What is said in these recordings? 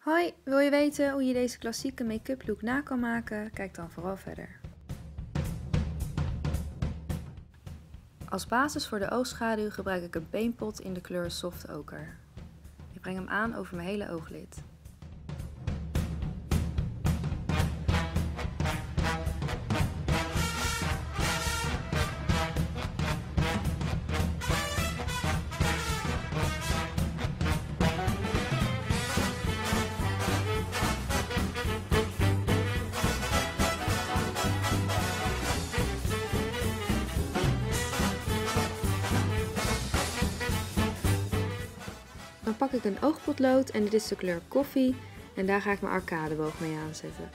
Hoi, wil je weten hoe je deze klassieke make-up look na kan maken? Kijk dan vooral verder. Als basis voor de oogschaduw gebruik ik een paintpot in de kleur Soft Ochre. Ik breng hem aan over mijn hele ooglid. Dan pak ik een oogpotlood en dit is de kleur koffie en daar ga ik mijn arcadeboog mee aanzetten.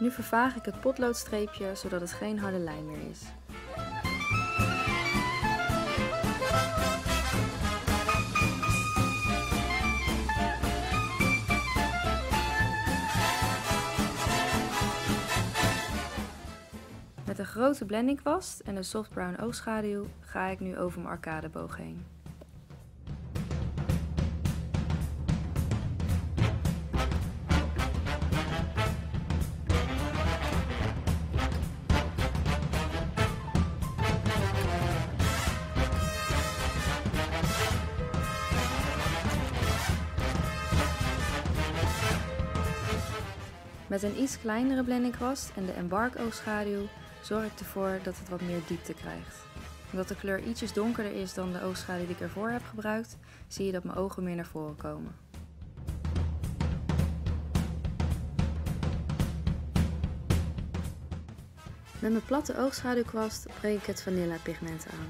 Nu vervaag ik het potloodstreepje zodat het geen harde lijn meer is. Met een grote blendingkwast en een soft brown oogschaduw ga ik nu over mijn arcadeboog heen. Met een iets kleinere blendingkwast en de Embark oogschaduw zorg ik ervoor dat het wat meer diepte krijgt. Omdat de kleur ietsjes donkerder is dan de oogschaduw die ik ervoor heb gebruikt, zie je dat mijn ogen meer naar voren komen. Met mijn platte oogschaduwkwast breng ik het vanilla pigment aan.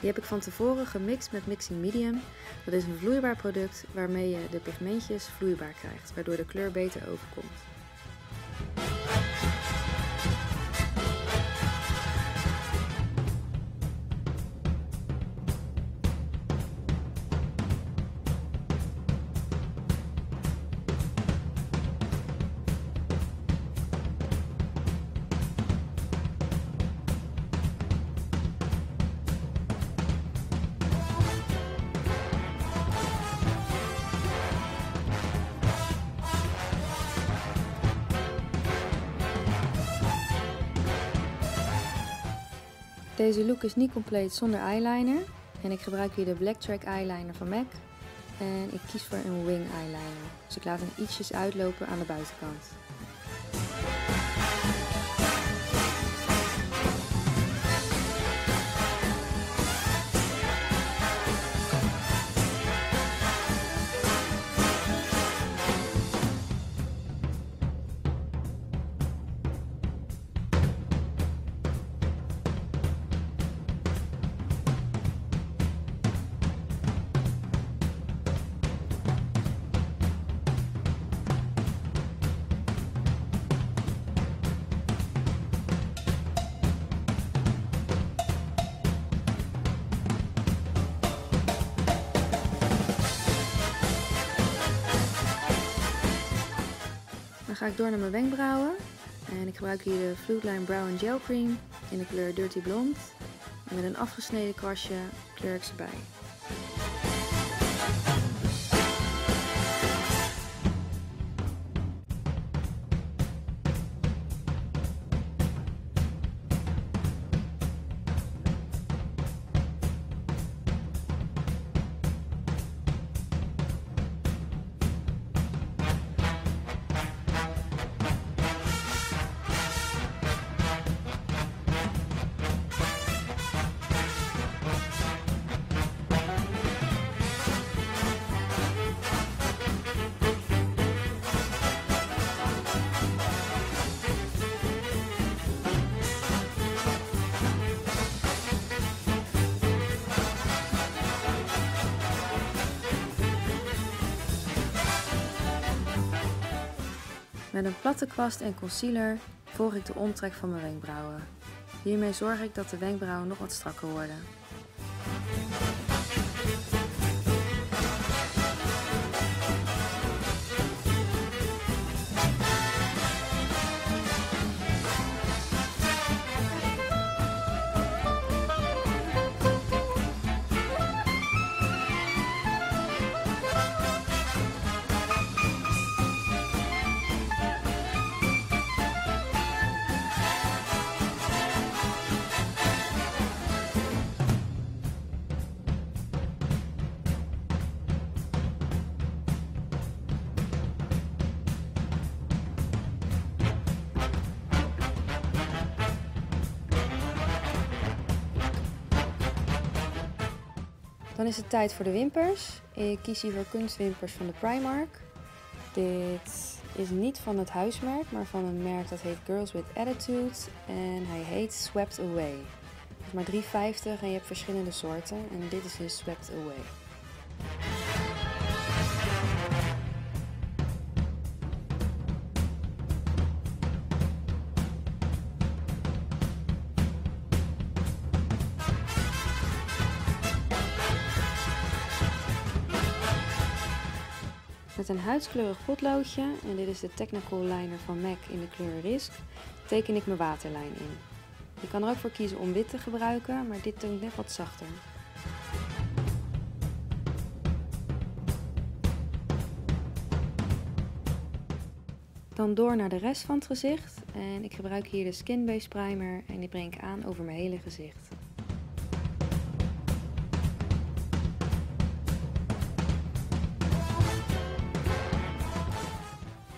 Die heb ik van tevoren gemixt met Mixing Medium. Dat is een vloeibaar product waarmee je de pigmentjes vloeibaar krijgt, waardoor de kleur beter overkomt. Deze look is niet compleet zonder eyeliner en ik gebruik hier de Blacktrack eyeliner van Mac en ik kies voor een wing eyeliner, dus ik laat hem ietsjes uitlopen aan de buitenkant. Dan ga ik door naar mijn wenkbrauwen en ik gebruik hier de Fluidline Brow & Gel Cream in de kleur Dirty Blond en met een afgesneden kwastje kleur ik ze bij. Met een platte kwast en concealer volg ik de omtrek van mijn wenkbrauwen. Hiermee zorg ik dat de wenkbrauwen nog wat strakker worden. Dan is het tijd voor de wimpers. Ik kies hier voor kunstwimpers van de Primark. Dit is niet van het huismerk, maar van een merk dat heet Girls with Attitude. En hij heet Swept Away. Het is maar €3,50 en je hebt verschillende soorten. En dit is dus Swept Away. Met een huidskleurig potloodje, en dit is de Technical Liner van Mac in de kleur Risk, teken ik mijn waterlijn in. Je kan er ook voor kiezen om wit te gebruiken, maar dit toont net wat zachter. Dan door naar de rest van het gezicht, en ik gebruik hier de Skin Base Primer en die breng ik aan over mijn hele gezicht.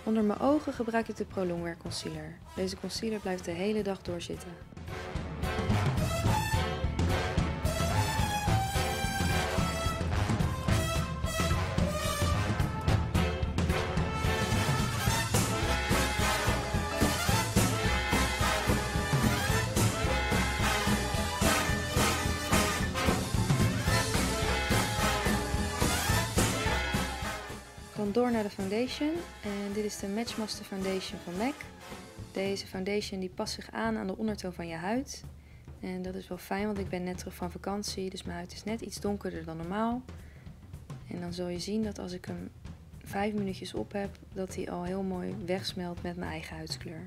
Onder mijn ogen gebruik ik de Pro Longwear Concealer. Deze concealer blijft de hele dag door zitten. Dan door naar de foundation, en dit is de Matchmaster foundation van MAC. Deze foundation die past zich aan de ondertoon van je huid. En dat is wel fijn, want ik ben net terug van vakantie, dus mijn huid is net iets donkerder dan normaal. En dan zul je zien dat als ik hem 5 minuutjes op heb, dat hij al heel mooi wegsmelt met mijn eigen huidskleur.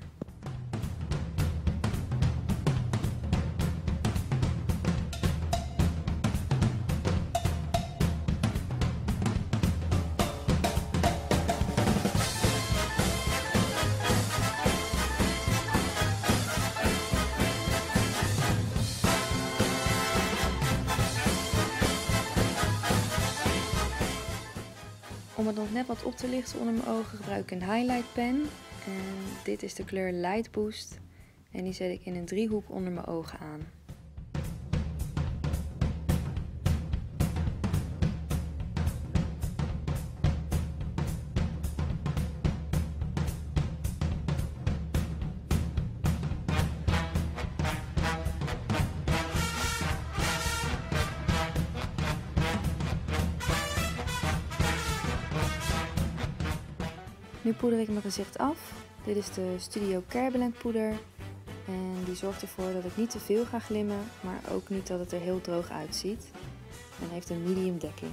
Om het nog net wat op te lichten onder mijn ogen gebruik ik een highlight pen. En dit is de kleur Light Boost. En die zet ik in een driehoek onder mijn ogen aan. Nu poeder ik mijn gezicht af. Dit is de Studio Careblend poeder. En die zorgt ervoor dat ik niet te veel ga glimmen, maar ook niet dat het er heel droog uitziet. En heeft een medium dekking.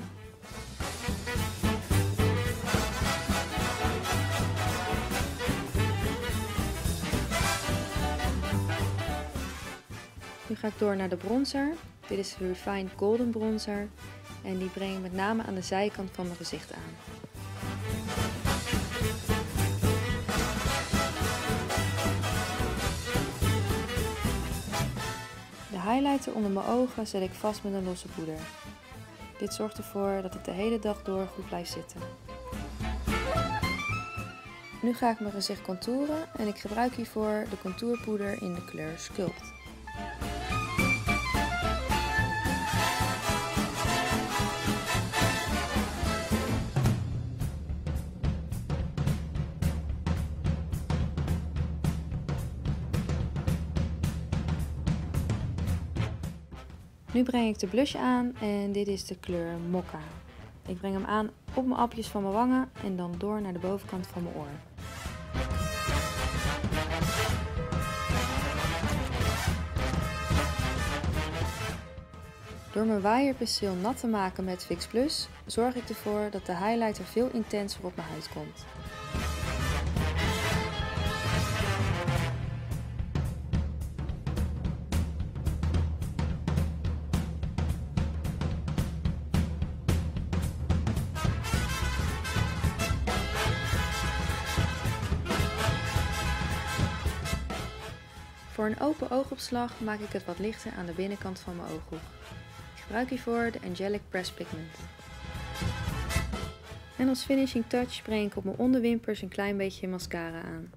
Nu ga ik door naar de bronzer. Dit is de Refined Golden Bronzer. En die breng ik met name aan de zijkant van mijn gezicht aan. De highlighter onder mijn ogen zet ik vast met een losse poeder. Dit zorgt ervoor dat het de hele dag door goed blijft zitten. Nu ga ik mijn gezicht contouren en ik gebruik hiervoor de contourpoeder in de kleur Sculpt. Nu breng ik de blush aan en dit is de kleur Mokka. Ik breng hem aan op mijn appjes van mijn wangen en dan door naar de bovenkant van mijn oor. Door mijn waaierpenseel nat te maken met Fix Plus zorg ik ervoor dat de highlighter veel intenser op mijn huid komt. Voor een open oogopslag maak ik het wat lichter aan de binnenkant van mijn ooghoek. Ik gebruik hiervoor de Angelic Press Pigment. En als finishing touch breng ik op mijn onderwimpers een klein beetje mascara aan.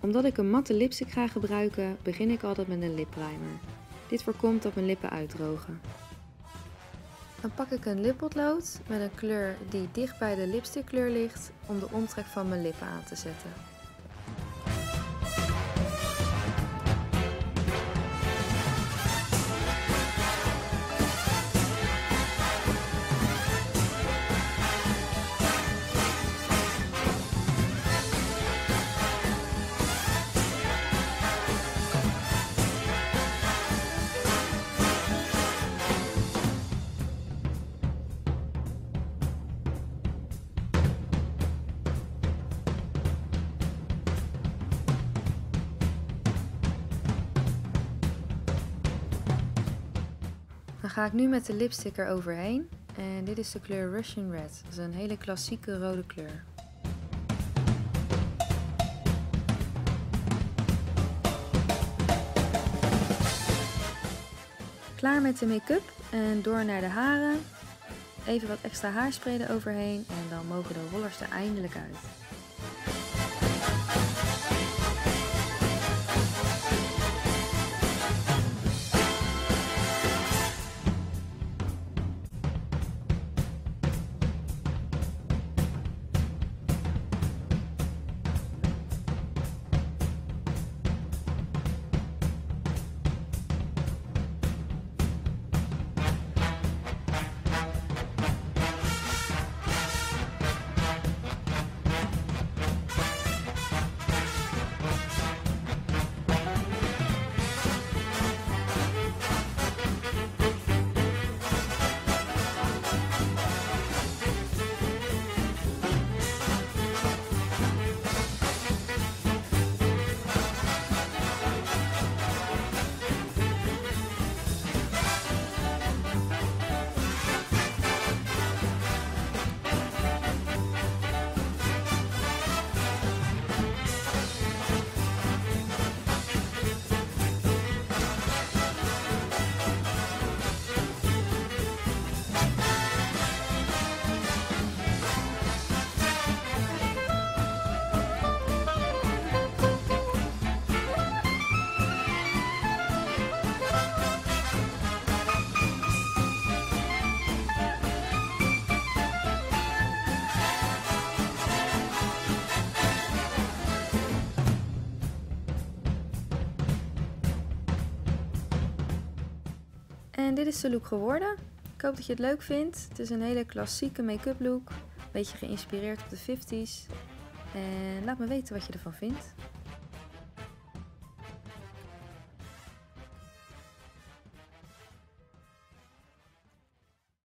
Omdat ik een matte lipstick ga gebruiken, begin ik altijd met een lipprimer. Dit voorkomt dat mijn lippen uitdrogen. Dan pak ik een lippotlood met een kleur die dicht bij de lipstickkleur ligt om de omtrek van mijn lippen aan te zetten. Dan ga ik nu met de lipstick eroverheen en dit is de kleur Russian Red. Dat is een hele klassieke rode kleur. Klaar met de make-up en door naar de haren. Even wat extra haarspray eroverheen en dan mogen de rollers er eindelijk uit. En dit is de look geworden. Ik hoop dat je het leuk vindt. Het is een hele klassieke make-up look. Een beetje geïnspireerd op de 50s. En laat me weten wat je ervan vindt.